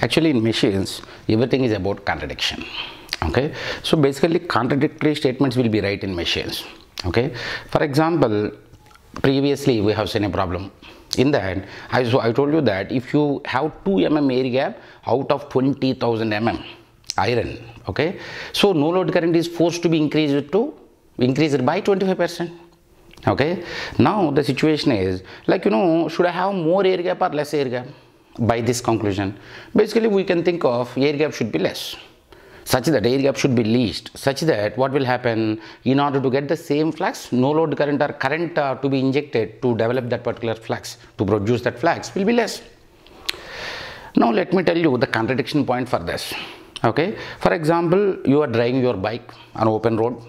Actually, in machines, everything is about contradiction. Okay, so basically contradictory statements will be right in machines. Okay, for example, previously we have seen a problem in that I told you that if you have 2 mm air gap out of 20,000 mm iron, okay, so no load current is forced to be increased by 25%. Okay, now the situation is like, you know, should I have more air gap or less air gap? By this conclusion, basically we can think of air gap should be less, such that air gap should be least, such that what will happen, in order to get the same flux, no load current or current to be injected to develop that particular flux, to produce that flux will be less. Now let me tell you the contradiction point for this. Okay, for example, you are driving your bike on open road.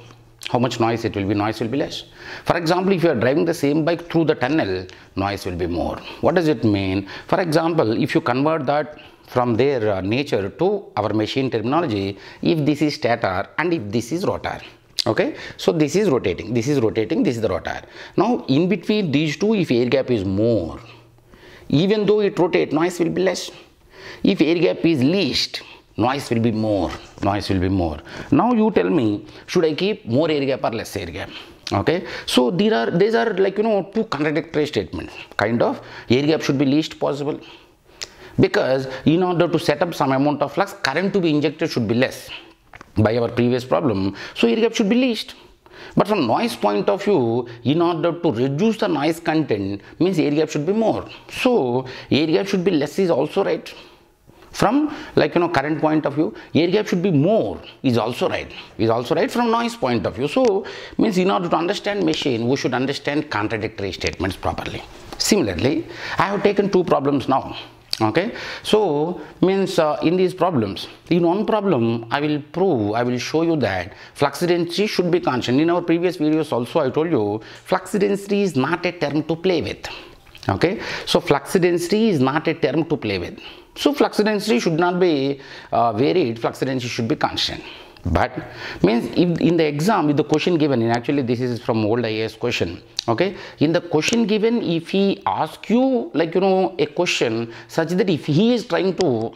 How much noise it will be? Noise will be less. For example, if you are driving the same bike through the tunnel, noise will be more. What does it mean? For example, if you convert that from their nature to our machine terminology, if this is stator and if this is rotor, okay, so this is rotating, this is rotating, this is the rotor. Now in between these two, if air gap is more, even though it rotates, noise will be less. If air gap is least, noise will be more, noise will be more. Now you tell me, should I keep more air gap or less air gap? Okay, so these are like, you know, two contradictory statements. Kind of air gap should be least possible, because in order to set up some amount of flux, current to be injected should be less by our previous problem, so air gap should be least. But from noise point of view, in order to reduce the noise content, means air gap should be more, so air gap should be less is also right. From, like, you know, current point of view, air gap should be more is also right, is also right from noise point of view. So means in order to understand machine, we should understand contradictory statements properly. Similarly, I have taken two problems now. Okay, so means in these problems, in one problem I will show you that flux density should be constant. In our previous videos also I told you, flux density is not a term to play with. Okay, so flux density is not a term to play with. So flux density should not be varied, flux density should be constant. But means if in the exam, if the question given, and actually this is from old IAS question, okay, in the question given, if he asks you, like, you know, a question such that if he is trying to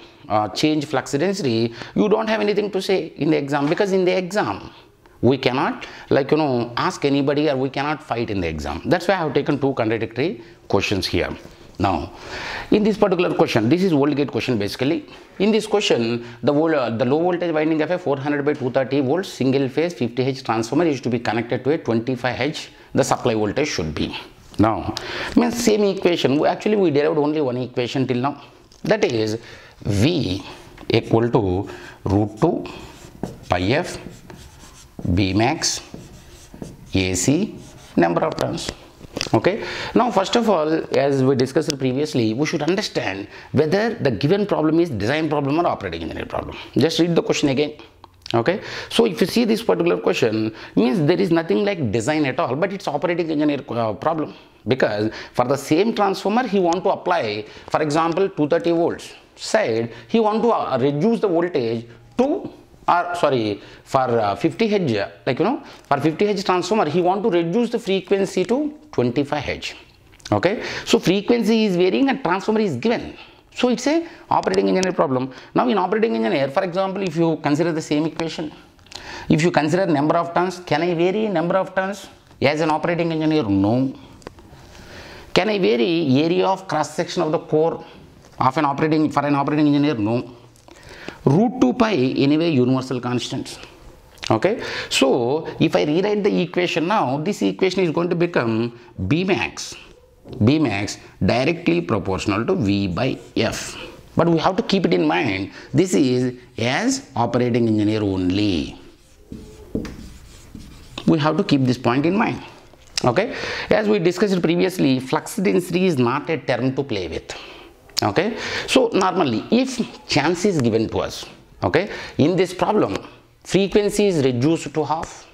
change flux density, you don't have anything to say in the exam, because in the exam we cannot, like, you know, ask anybody, or we cannot fight in the exam. That's why I have taken two contradictory questions here. Now, in this particular question, this is old gate question basically. In this question, the low voltage winding of a 400 by 230 volt single phase 50H transformer is to be connected to a 25H, the supply voltage should be. Now, means same equation, we derived only one equation till now. That is V equal to √2 pi f B max AC number of turns. Okay, now first of all, as we discussed previously, we should understand whether the given problem is design problem or operating engineering problem. Just read the question again. Okay, so if you see this particular question, means there is nothing like design at all, but it's operating engineer problem, because for the same transformer he want to apply, for example, 230 volts side he want to reduce the voltage to, or sorry, for 50H, like, you know, for 50H transformer he want to reduce the frequency to 25H. Okay, so frequency is varying and transformer is given, so it's a operating engineer problem. Now in operating engineer, for example, if you consider the same equation, if you consider number of turns, can I vary number of turns as an operating engineer? No. Can I vary area of cross section of the core of an operating, for an operating engineer? No. √2 pi anyway universal constants. Okay, so if I rewrite the equation now, this equation is going to become B max directly proportional to V by F. But we have to keep it in mind, this is as operating engineer only. We have to keep this point in mind. Okay, as we discussed previously, flux density is not a term to play with. Okay, so normally if chance is given to us, okay, in this problem frequency is reduced to half,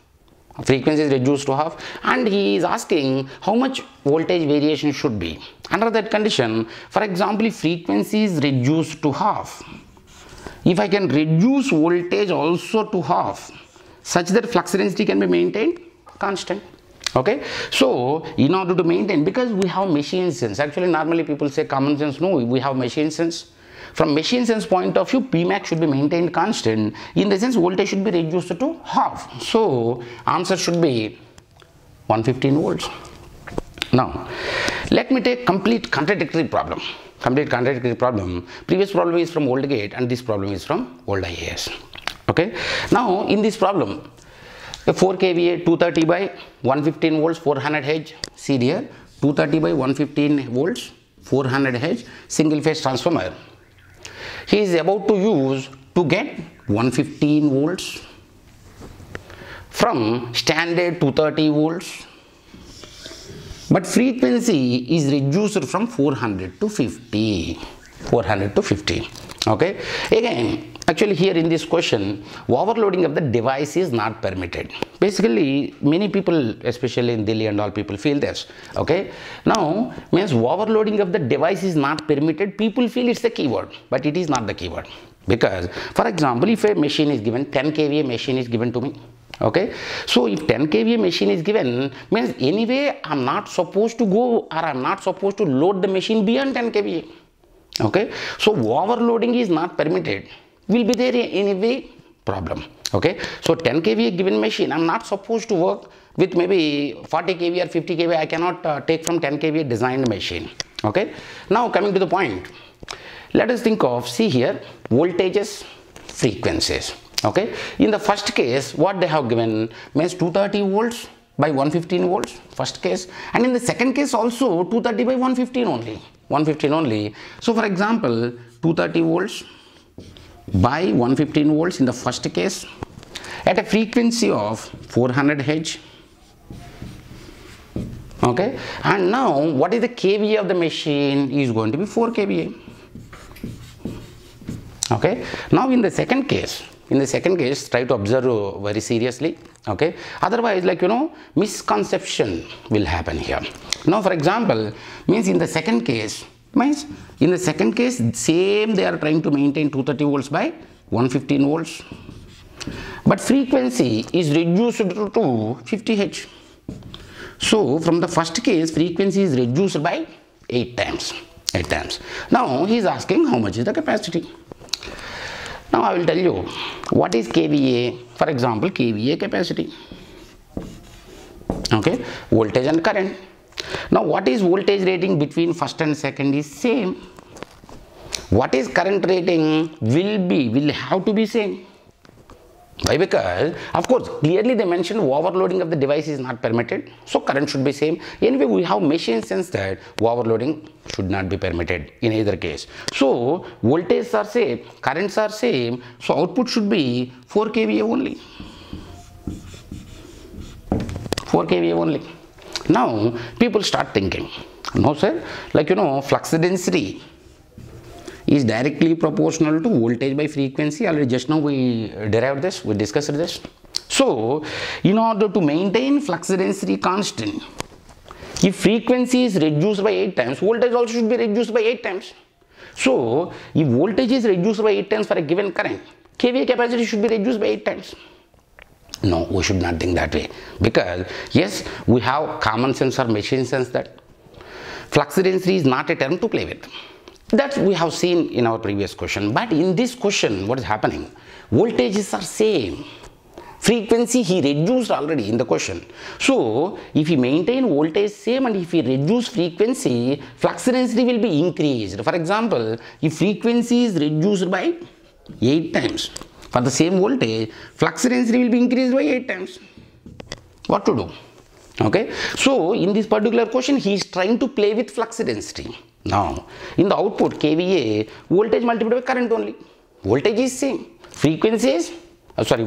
and he is asking how much voltage variation should be. Under that condition, for example, if frequency is reduced to half, if I can reduce voltage also to half, such that flux density can be maintained constant. Okay, so in order to maintain, because we have machine sense, actually normally people say common sense, no, we have machine sense. From machine sense point of view, Pmax should be maintained constant. In the sense, voltage should be reduced to half. So answer should be 115 volts. Now, let me take complete contradictory problem. Complete contradictory problem. Previous problem is from old gate and this problem is from old IAS. Okay. Now, in this problem, 4 kVA 230 by 115 volts 400 Hz. See here, 230 by 115 volts 400 Hz single phase transformer. He is about to use to get 115 volts from standard 230 volts. But frequency is reduced from 400 to 50. 400 to 50. Okay. Again, actually here in this question, overloading of the device is not permitted. Basically, many people, especially in Delhi and all, people feel this. Okay. Now, means overloading of the device is not permitted. People feel it's the keyword, but it is not the keyword. Because, for example, if a machine is given, 10 kVA machine is given to me. Okay, so if 10 kVA machine is given, means anyway I'm not supposed to go or I'm not supposed to load the machine beyond 10 kVA. Okay, so overloading is not permitted. Will be there anyway problem. Okay, so 10 kVA given machine, I'm not supposed to work with maybe 40 kVA or 50 kVA. I cannot take from 10 kVA designed machine. Okay, now coming to the point, let us think of, see here, voltages, frequencies. Okay, in the first case, what they have given means 230 volts by 115 volts, first case, and in the second case also 230 by 115 only, 115 only. So for example, 230 volts by 115 volts in the first case at a frequency of 400 Hz. Okay, and now what is the kVA of the machine is going to be 4 kVA. Okay, now in the second case, in the second case, try to observe very seriously. Okay, otherwise, like, you know, misconception will happen here. Now, for example, means in the second case, same they are trying to maintain 230 volts by 115 volts, but frequency is reduced to 50 Hz. So, from the first case, frequency is reduced by 8 times. Now, he is asking how much is the capacity. Now I will tell you what is kVA. For example, kVA capacity. Okay, voltage and current. Now what is voltage rating between first and second is same. What is current rating will have to be same. Why? Because of course clearly they mentioned overloading of the device is not permitted, so current should be same. Anyway, we have machine sense that overloading should not be permitted in either case. So voltages are same, currents are same, so output should be 4 kVA only. 4 kVA only. Now people start thinking, no sir, like, you know, flux density is directly proportional to voltage by frequency. Already just now we derived this, we discussed this. So, in order to maintain flux density constant, if frequency is reduced by 8 times, voltage also should be reduced by 8 times. So, if voltage is reduced by 8 times for a given current, kVA capacity should be reduced by 8 times. No, we should not think that way. Because, yes, we have common sense or machine sense that flux density is not a term to play with. That we have seen in our previous question. But in this question, what is happening? Voltages are same. Frequency he reduced already in the question. So, if he maintain voltage same and if he reduce frequency, flux density will be increased. For example, if frequency is reduced by 8 times, for the same voltage, flux density will be increased by 8 times. What to do? Okay. So, in this particular question, he is trying to play with flux density. Now, in the output kVA, voltage multiplied by current only. Voltage is same, frequency is,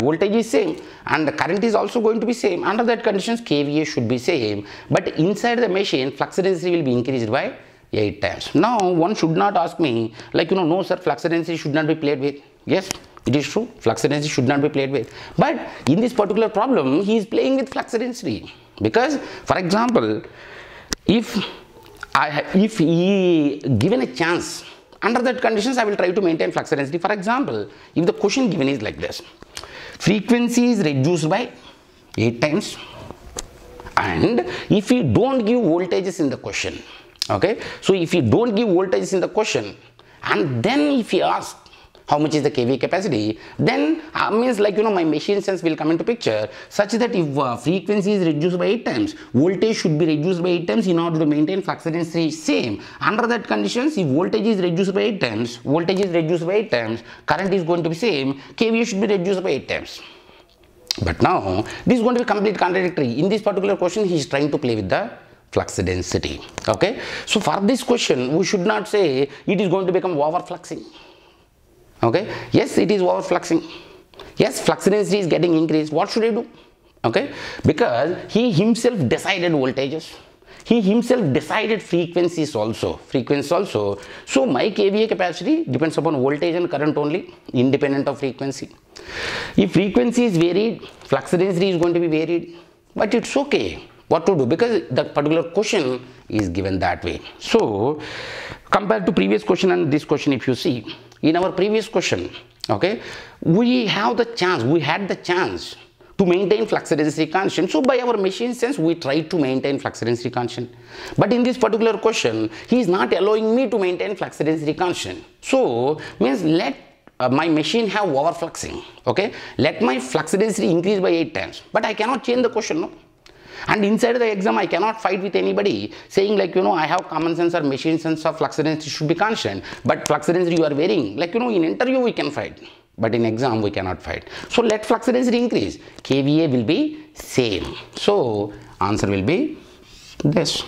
voltage is same and the current is also going to be same. Under that conditions, kVA should be same, but inside the machine, flux density will be increased by 8 times. Now, one should not ask me, like, you know, no sir, flux density should not be played with. Yes, it is true, flux density should not be played with. But in this particular problem, he is playing with flux density because, for example, if he given a chance, under that conditions I will try to maintain flux density. For example, if the question given is like this, frequency is reduced by 8 times and if you don't give voltages in the question, okay, so if you don't give voltages in the question, And then if you ask how much is the KVA capacity, then means like, you know, my machine sense will come into picture, such that if frequency is reduced by 8 times, voltage should be reduced by 8 times in order to maintain flux density same. Under that conditions, if voltage is reduced by 8 times, current is going to be same, KVA should be reduced by 8 times. But now, this is going to be completely contradictory. In this particular question, he is trying to play with the flux density. Okay. So, for this question, we should not say it is going to become overfluxing. Okay. Yes, it is overfluxing. Yes, flux density is getting increased. What should I do? Okay. Because he himself decided voltages. He himself decided frequencies also. So, my KVA capacity depends upon voltage and current only, independent of frequency. If frequency is varied, flux density is going to be varied. But it's okay. What to do? Because the particular question is given that way. So, compared to previous question and this question, if you see, in our previous question, okay, we had the chance to maintain flux density constant. So, by our machine sense, we try to maintain flux density constant. But in this particular question, he is not allowing me to maintain flux density constant. So, means let my machine have overfluxing. Okay, let my flux density increase by 8 times. But I cannot change the question, no? And inside the exam, I cannot fight with anybody saying like, you know, I have common sense or machine sense of flux density should be constant. But flux density you are varying. Like, you know, in interview we can fight. But in exam, we cannot fight. So, let flux density increase. KVA will be same. So, answer will be this.